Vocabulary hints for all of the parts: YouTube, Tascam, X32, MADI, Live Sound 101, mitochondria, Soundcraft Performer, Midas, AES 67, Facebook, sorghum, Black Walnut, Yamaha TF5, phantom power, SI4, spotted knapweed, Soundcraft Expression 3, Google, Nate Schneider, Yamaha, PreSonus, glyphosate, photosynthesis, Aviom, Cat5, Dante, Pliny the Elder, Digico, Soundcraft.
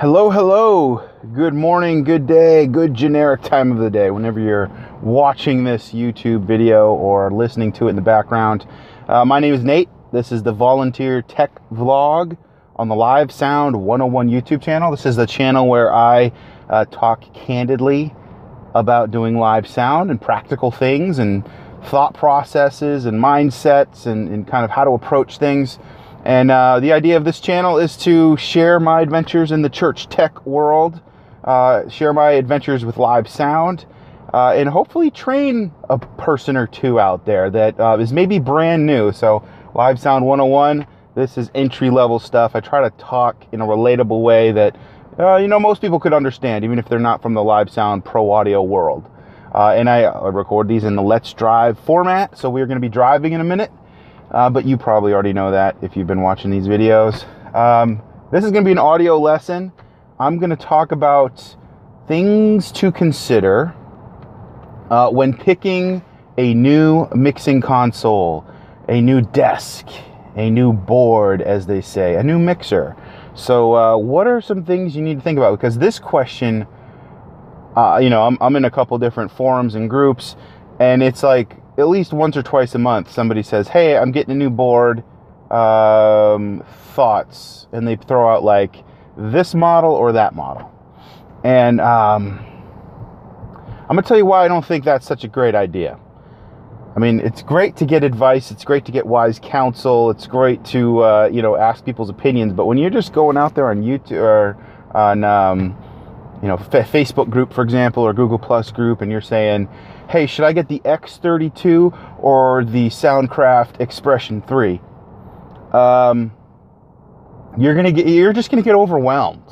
Hello, hello, good morning, good day, good generic time of the day. Whenever you're watching this YouTube video or listening to it in the background, my name is Nate. This is the Volunteer Tech Vlog on the Live Sound 101 YouTube channel. This is the channel where I talk candidly about doing live sound and practical things and thought processes and mindsets and kind of how to approach things. And the idea of this channel is to share my adventures in the church tech world, share my adventures with live sound, and hopefully train a person or two out there that is maybe brand new. So Live Sound 101, this is entry-level stuff. I try to talk in a relatable way that, you know, most people could understand, even if they're not from the live sound pro audio world. And I record these in the Let's Drive format, so we're going to be driving in a minute. But you probably already know that if you've been watching these videos. This is going to be an audio lesson. I'm going to talk about things to consider when picking a new mixing console, a new desk, a new board, as they say, a new mixer. So what are some things you need to think about? Because this question, you know, I'm in a couple different forums and groups, and it's like, at least once or twice a month, somebody says, hey, I'm getting a new board, thoughts, and they throw out like this model or that model. And I'm going to tell you why I don't think that's such a great idea. I mean, it's great to get advice. It's great to get wise counsel. It's great to, you know, ask people's opinions. But when you're just going out there on YouTube or on, you know, Facebook group, for example, or Google Plus group, and you're saying, hey, should I get the X32 or the Soundcraft Expression 3? You're just gonna get overwhelmed.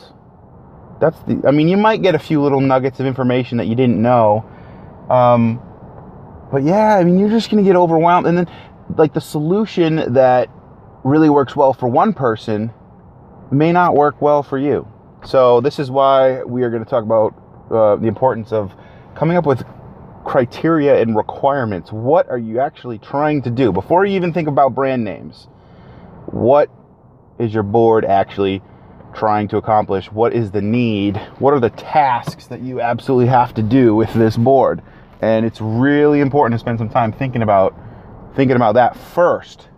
That's the. I mean, you might get a few little nuggets of information that you didn't know, but yeah, I mean, you're just gonna get overwhelmed. And then, like, the solution that really works well for one person may not work well for you. So this is why we are going to talk about the importance of coming up with criteria and requirements. What are you actually trying to do? Before you even think about brand names, what is your board actually trying to accomplish? What is the need? What are the tasks that you absolutely have to do with this board? And it's really important to spend some time thinking about that first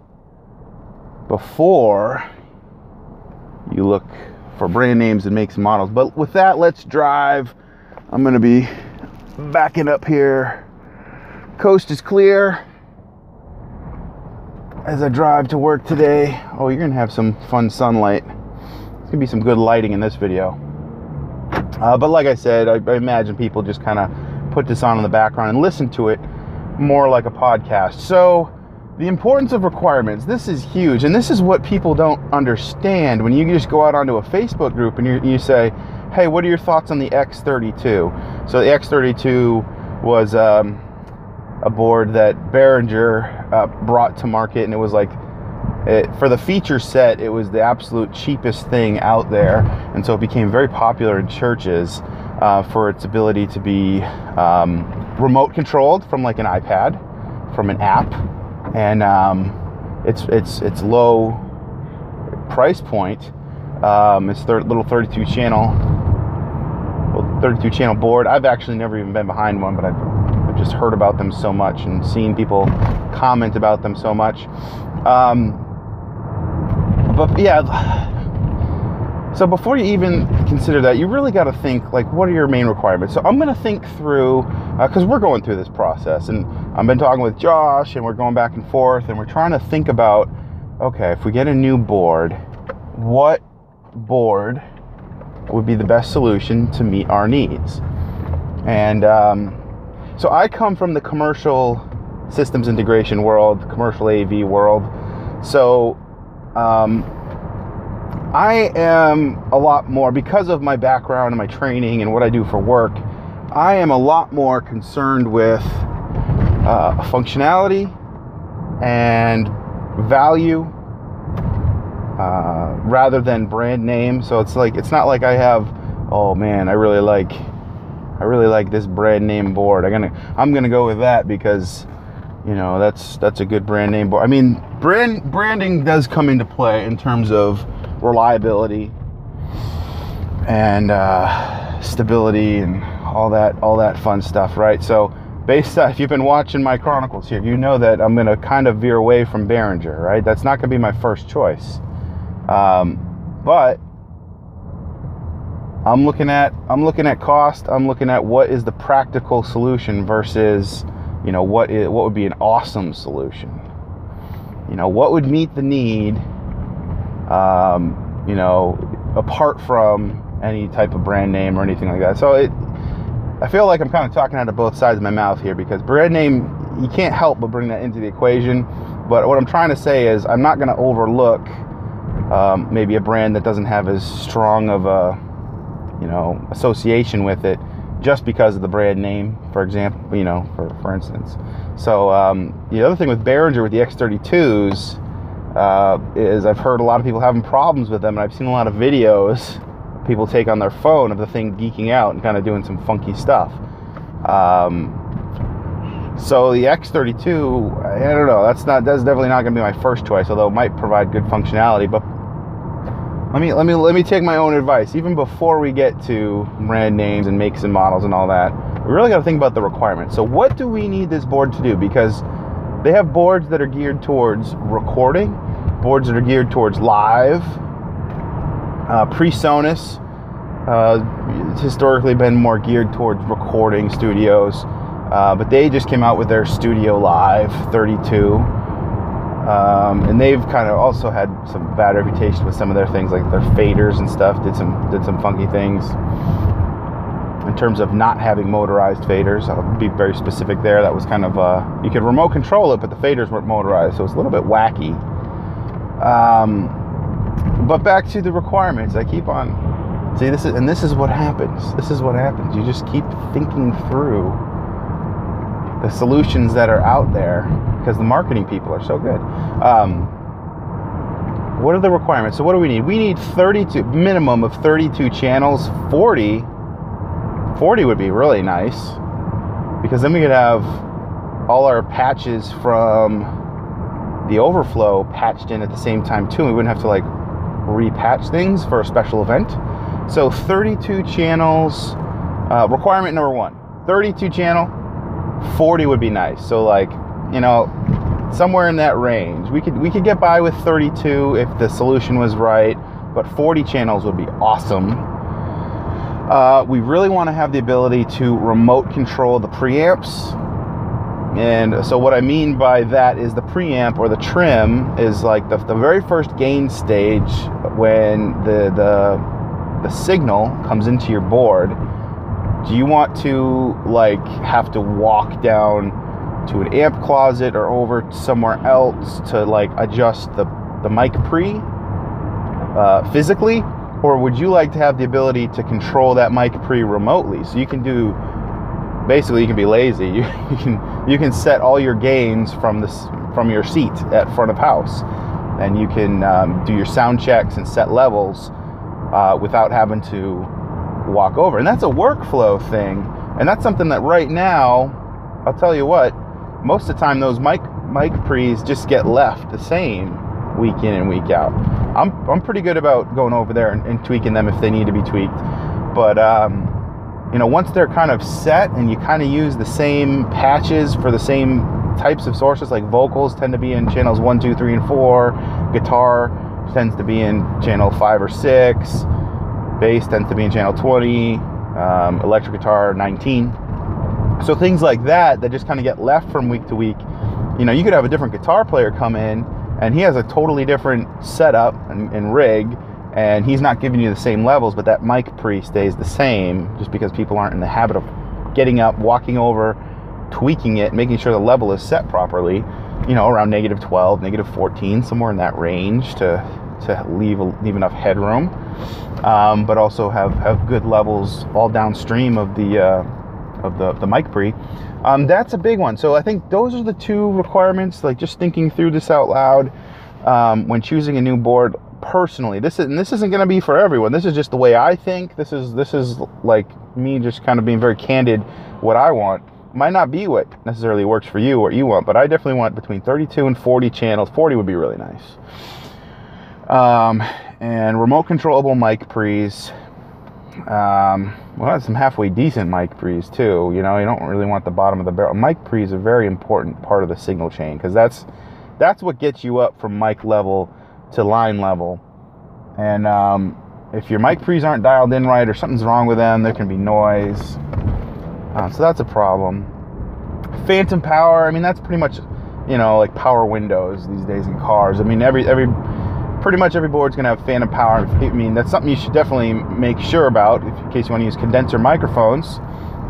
before you look for brand names and makes and models. But with that, let's drive. I'm going to be backing up here. Coast is clear as I drive to work today. Oh, you're gonna have some fun sunlight. It's gonna be some good lighting in this video. But like I said, I imagine people just kind of put this on in the background and listen to it more like a podcast. So the importance of requirements, this is huge, and this is what people don't understand. When you just go out onto a Facebook group and you say, hey, what are your thoughts on the X32? So the X32 was a board that Behringer brought to market, and it was like, for the feature set, it was the absolute cheapest thing out there, and so it became very popular in churches for its ability to be remote controlled from like an iPad, from an app, and it's low price point. It's little 32 channel board. I've actually never even been behind one, but I've just heard about them so much and seen people comment about them so much. But yeah, so before you even consider that, you really got to think, like, what are your main requirements? So I'm going to think through, because we're going through this process, and I've been talking with Josh, and we're going back and forth, and we're trying to think about, okay, if we get a new board, what board would be the best solution to meet our needs? And so I come from the commercial systems integration world, commercial AV world. So I am a lot more, because of my background and my training and what I do for work, I am a lot more concerned with functionality and value, rather than brand name. So it's like, it's not like I have, oh man, I really like this brand name board, I'm gonna go with that because, you know, that's a good brand name board. I mean, branding does come into play in terms of reliability and stability and all that fun stuff, right? So based if you've been watching my chronicles here, you know that I'm going to kind of veer away from Behringer, right? That's not going to be my first choice. But I'm looking at cost. I'm looking at what is the practical solution versus, you know, what would be an awesome solution. You know, what would meet the need, you know, apart from any type of brand name or anything like that. So I feel like I'm kind of talking out of both sides of my mouth here, because brand name, you can't help but bring that into the equation. But what I'm trying to say is I'm not going to overlook maybe a brand that doesn't have as strong of a, you know, association with it just because of the brand name, for example, you know, for instance. So the other thing with Behringer, with the X32s, is I've heard a lot of people having problems with them, and I've seen a lot of videos people take on their phone of the thing geeking out and kind of doing some funky stuff. So the X32, I don't know, that's definitely not going to be my first choice, although it might provide good functionality. But let me take my own advice. Even before we get to brand names and makes and models and all that, we really got to think about the requirements. So what do we need this board to do? Because they have boards that are geared towards recording, boards that are geared towards live. PreSonus has historically been more geared towards recording studios, but they just came out with their Studio Live 32. And they've kind of also had some bad reputation with some of their things, like their faders and stuff, did some funky things in terms of not having motorized faders. I'll be very specific there. That was kind of, you could remote control it, but the faders weren't motorized, so it's a little bit wacky. But back to the requirements, I keep on, see, this is what happens. You just keep thinking through the solutions that are out there, because the marketing people are so good. What are the requirements? So what do we need? We need 32, minimum of 32 channels. 40 would be really nice, because then we could have all our patches from the overflow patched in at the same time too. We wouldn't have to like repatch things for a special event. So 32 channels, requirement number one, 32 channel, 40 would be nice. So like, you know, somewhere in that range. We could get by with 32 if the solution was right, but 40 channels would be awesome. We really want to have the ability to remote control the preamps. And so what I mean by that is the preamp or the trim is like the very first gain stage when the signal comes into your board. Do you want to like have to walk down to an amp closet or over somewhere else to like adjust the mic pre physically? Or would you like to have the ability to control that mic pre remotely? So you can do, basically you can be lazy. You can set all your gains from your seat at front of house, and you can do your sound checks and set levels without having to walk over. And that's a workflow thing, and that's something that right now, I'll tell you what, most of the time those mic pre's just get left the same week in and week out. I'm pretty good about going over there and tweaking them if they need to be tweaked, but you know, once they're kind of set and you kind of use the same patches for the same types of sources, like vocals tend to be in channels 1, 2, 3, and 4, guitar tends to be in channel 5 or 6, bass tends to be in channel 20, electric guitar 19. So things like that just kind of get left from week to week. You know, you could have a different guitar player come in and he has a totally different setup and rig, and he's not giving you the same levels, but that mic pre stays the same just because people aren't in the habit of getting up, walking over, tweaking it, making sure the level is set properly, you know, around -12, -14, somewhere in that range to leave enough headroom, but also have good levels all downstream of the mic pre. That's a big one. So I think those are the two requirements, like just thinking through this out loud when choosing a new board. Personally, this isn't going to be for everyone. This is just the way I think. This is like me just kind of being very candid. What I want might not be what necessarily works for you or you want, but I definitely want between 32 and 40 channels. 40 would be really nice. And remote controllable mic pre's, Well, that's some halfway decent mic pre's too. You know, you don't really want the bottom of the barrel. Mic pre is a very important part of the signal chain, because that's what gets you up from mic level to line level. And if your mic pre's aren't dialed in right or something's wrong with them, there can be noise. So that's a problem. Phantom power, I mean, that's pretty much, you know, like power windows these days in cars. I mean, pretty much every board's gonna have phantom power. I mean, that's something you should definitely make sure about in case you want to use condenser microphones.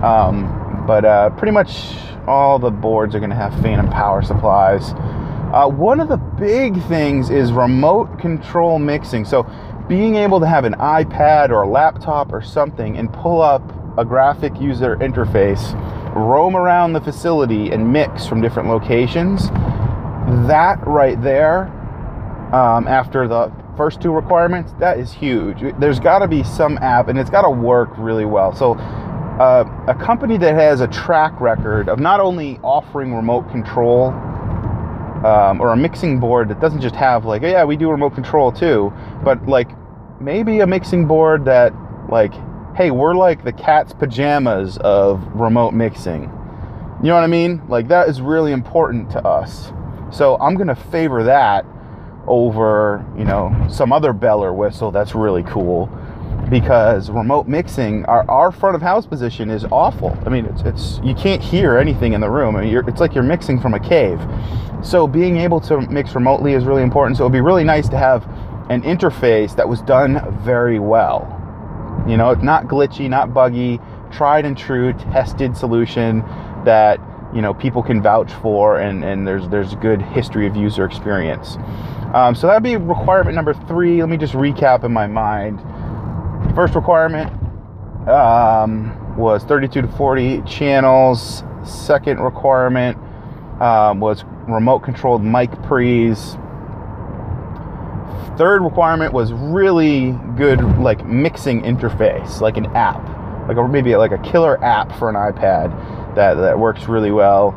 But pretty much all the boards are gonna have phantom power supplies. One of the big things is remote control mixing. So being able to have an iPad or a laptop or something and pull up a graphic user interface, roam around the facility and mix from different locations. That right there, after the first two requirements, that is huge. There's got to be some app, and it's got to work really well. So a company that has a track record of not only offering remote control, or a mixing board that doesn't just have like, yeah, we do remote control too, but like maybe a mixing board that like, hey, we're like the cat's pajamas of remote mixing. You know what I mean? Like, that is really important to us. So I'm going to favor that over, you know, some other bell or whistle that's really cool, because remote mixing, our front of house position is awful. I mean, it's you can't hear anything in the room. I mean, it's like you're mixing from a cave. So being able to mix remotely is really important. So it'd be really nice to have an interface that was done very well. You know, it's not glitchy, not buggy, tried and true, tested solution that, you know, people can vouch for, and there's good history of user experience. So that'd be requirement number 3. Let me just recap in my mind. First requirement was 32 to 40 channels. Second requirement was remote-controlled mic pre's. Third requirement was really good, like, mixing interface, like an app, like maybe like a killer app for an iPad that works really well.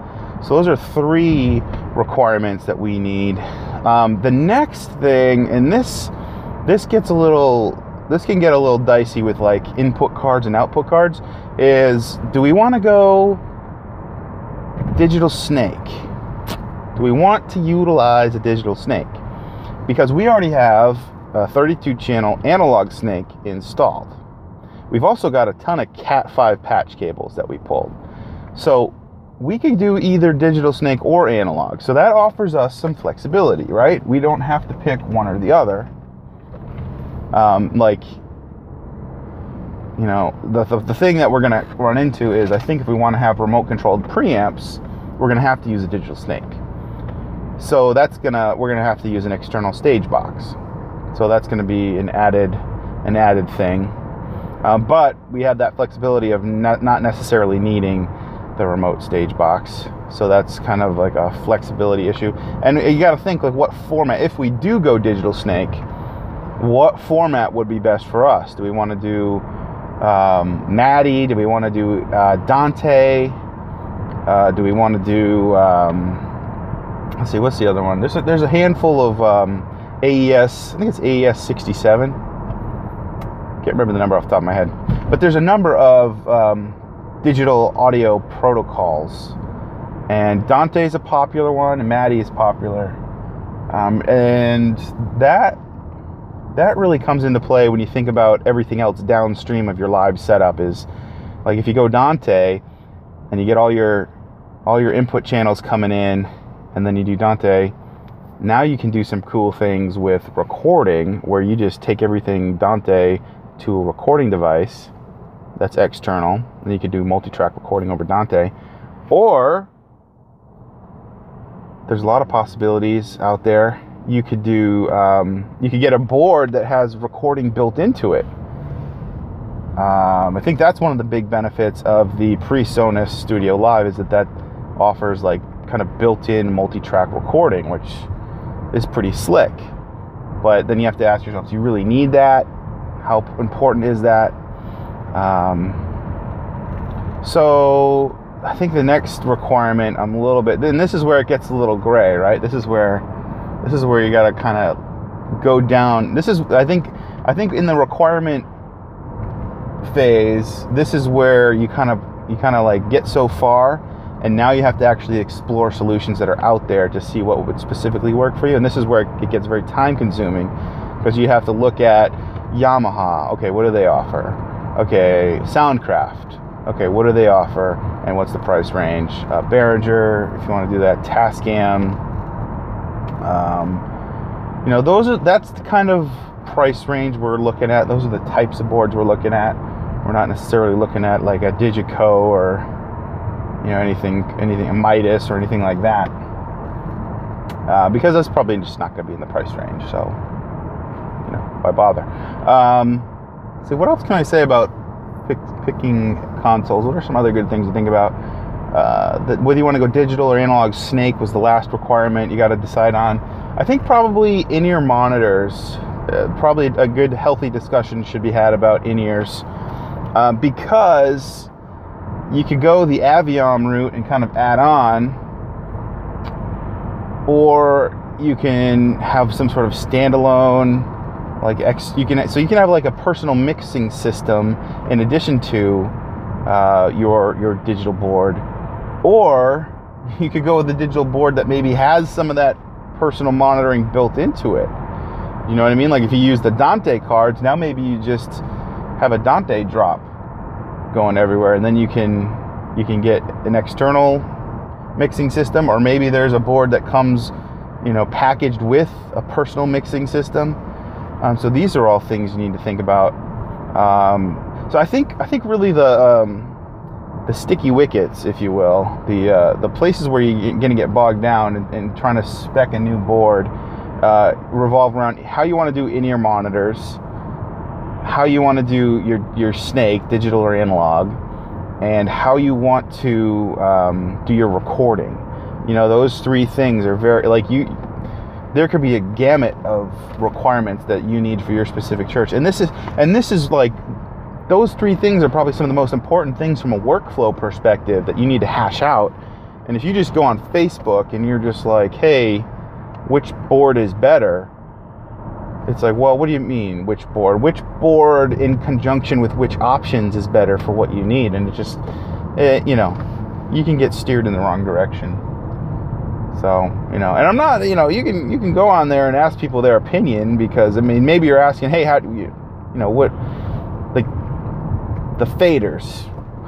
So those are 3 requirements that we need. The next thing, and this can get a little dicey with like input cards and output cards, is do we want to go digital snake? Do we want to utilize a digital snake? Because we already have a 32-channel analog snake installed. We've also got a ton of Cat5 patch cables that we pulled. So we can do either digital snake or analog. So that offers us some flexibility, right? We don't have to pick one or the other. Like, you know, the thing that we're going to run into is, I think if we want to have remote-controlled preamps, we're going to have to use a digital snake. So we're gonna have to use an external stage box. So that's gonna be an added thing. But we have that flexibility of not necessarily needing the remote stage box. So that's kind of like a flexibility issue. And you gotta think, like, what format, if we do go digital snake, what format would be best for us? Do we wanna do MADI? Do we wanna do Dante? Do we wanna do, let's see, what's the other one? There's a handful of AES, I think it's AES 67. Can't remember the number off the top of my head. But there's a number of digital audio protocols. And Dante's a popular one, and MADI is popular. And that really comes into play when you think about everything else downstream of your live setup. Is like, if you go Dante and you get all your input channels coming in, and then you do Dante, now you can do some cool things with recording, where you just take everything Dante to a recording device that's external, and you can do multi-track recording over Dante. Or there's a lot of possibilities out there. You could do you could get a board that has recording built into it. I think that's one of the big benefits of the PreSonus Studio Live, is that offers like kind of built-in multi-track recording, which is pretty slick. But then you have to ask yourself, do you really need that? How important is that? So I think the next requirement, I'm a little bit, then this is where it gets a little gray, right? This is where you gotta kind of go down. I think in the requirement phase, this is where you kind of like get so far, and now you have to actually explore solutions that are out there to see what would specifically work for you. And this is where it gets very time consuming, because you have to look at Yamaha. Okay, what do they offer? Okay, Soundcraft. Okay, what do they offer? And what's the price range? Behringer, if you want to do that, Tascam. You know, that's the kind of price range we're looking at. Those are the types of boards we're looking at. We're not necessarily looking at like a Digico or, you know, anything a Midas or anything like that, because that's probably just not going to be in the price range. So, you know, why bother? So what else can I say about picking consoles? What are some other good things to think about? That whether you want to go digital or analog, snake was the last requirement you got to decide on. I think probably in-ear monitors. Probably a good healthy discussion should be had about in-ears, because you could go the Aviom route and kind of add on, or you can have some sort of standalone, you can have like a personal mixing system in addition to your digital board, or you could go with a digital board that maybe has some of that personal monitoring built into it. You know what I mean? Like if you use the Dante cards, now maybe you just have a Dante drop going everywhere, and then you can get an external mixing system, or maybe there's a board that comes, you know, packaged with a personal mixing system. So these are all things you need to think about. So I think really the sticky wickets, if you will, the places where you're going to get bogged down and trying to spec a new board, revolve around how you want to do in-ear monitors, how you want to do your snake, digital or analog, and how you want to do your recording. You know, those three things are very, there could be a gamut of requirements that you need for your specific church. And this is like, those three things are probably some of the most important things from a workflow perspective that you need to hash out. And if you just go on Facebook and you're just like, hey, which board is better? It's like, well, what do you mean, which board? Which board in conjunction with which options is better for what you need? And it just, you know, you can get steered in the wrong direction. So, you know, and I'm not, you know, you can go on there and ask people their opinion, because, I mean, maybe you're asking, hey, how do you, you know, what, like, the faders,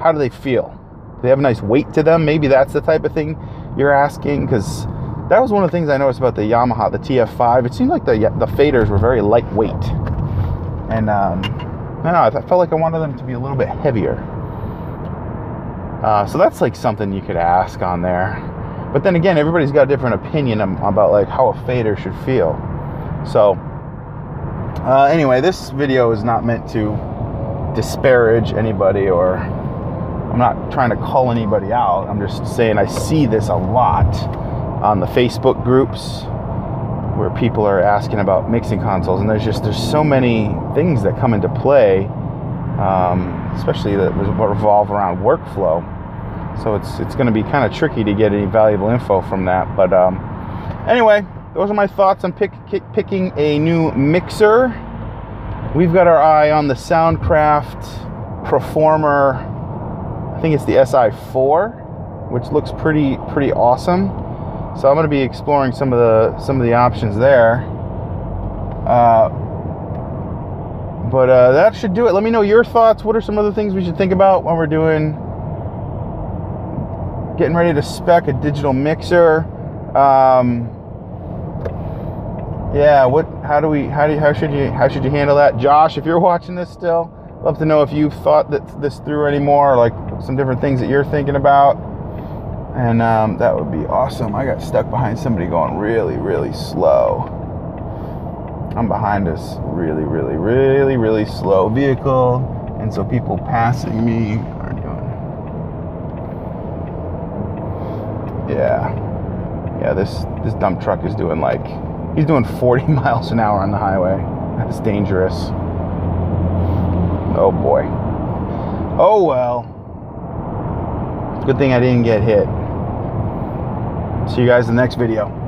how do they feel? Do they have a nice weight to them? Maybe that's the type of thing you're asking, because that was one of the things I noticed about the Yamaha, the TF5. It seemed like the faders were very lightweight. And I don't know, I felt like I wanted them to be a little bit heavier. So that's like something you could ask on there. But then again, everybody's got a different opinion about like how a fader should feel. So anyway, this video is not meant to disparage anybody, or I'm not trying to call anybody out. I'm just saying I see this a lot on the Facebook groups where people are asking about mixing consoles, and there's so many things that come into play, especially that revolve around workflow. So it's going to be kind of tricky to get any valuable info from that. But anyway, those are my thoughts on picking a new mixer. We've got our eye on the Soundcraft Performer. I think it's the SI4, which looks pretty awesome. So I'm going to be exploring some of the options there. But that should do it. Let me know your thoughts. What are some other things we should think about when we're getting ready to spec a digital mixer? Yeah. How should you handle that, Josh? If you're watching this still, love to know if you've thought this through anymore, like some different things that you're thinking about. And that would be awesome. I got stuck behind somebody going really, really slow. I'm behind this really, really, really, really slow vehicle. And so people passing me are doing... Yeah, this dump truck is doing he's doing 40 miles an hour on the highway. That's dangerous. Oh, boy. Oh, well. Good thing I didn't get hit. See you guys in the next video.